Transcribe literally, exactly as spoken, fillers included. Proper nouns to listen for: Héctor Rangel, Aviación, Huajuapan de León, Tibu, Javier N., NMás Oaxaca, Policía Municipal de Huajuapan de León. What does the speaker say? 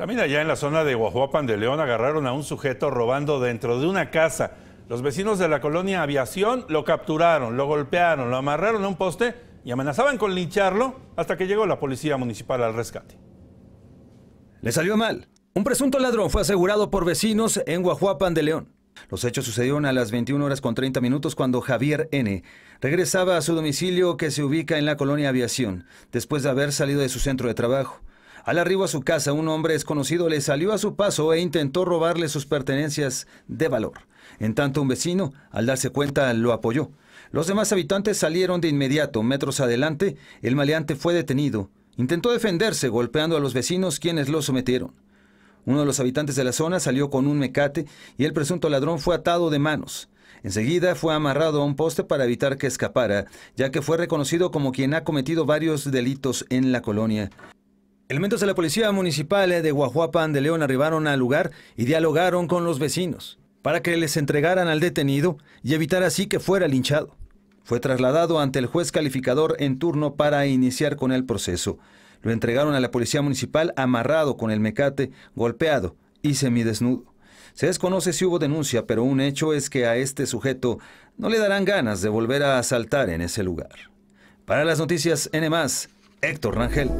También allá en la zona de Huajuapan de León agarraron a un sujeto robando dentro de una casa. Los vecinos de la colonia Aviación lo capturaron, lo golpearon, lo amarraron a un poste y amenazaban con lincharlo hasta que llegó la policía municipal al rescate. Le salió mal. Un presunto ladrón fue asegurado por vecinos en Huajuapan de León. Los hechos sucedieron a las veintiuna horas con treinta minutos cuando Javier N. regresaba a su domicilio que se ubica en la colonia Aviación, después de haber salido de su centro de trabajo. Al arribo a su casa, un hombre desconocido le salió a su paso e intentó robarle sus pertenencias de valor. En tanto, un vecino, al darse cuenta, lo apoyó. Los demás habitantes salieron de inmediato. Metros adelante, el maleante fue detenido. Intentó defenderse golpeando a los vecinos, quienes lo sometieron. Uno de los habitantes de la zona salió con un mecate y el presunto ladrón fue atado de manos. Enseguida fue amarrado a un poste para evitar que escapara, ya que fue reconocido como quien ha cometido varios delitos en la colonia. Elementos de la Policía Municipal de Huajuapan de León arribaron al lugar y dialogaron con los vecinos para que les entregaran al detenido y evitar así que fuera linchado. Fue trasladado ante el juez calificador en turno para iniciar con el proceso. Lo entregaron a la Policía Municipal amarrado con el mecate, golpeado y semidesnudo. Se desconoce si hubo denuncia, pero un hecho es que a este sujeto no le darán ganas de volver a asaltar en ese lugar. Para las Noticias N más, Héctor Rangel.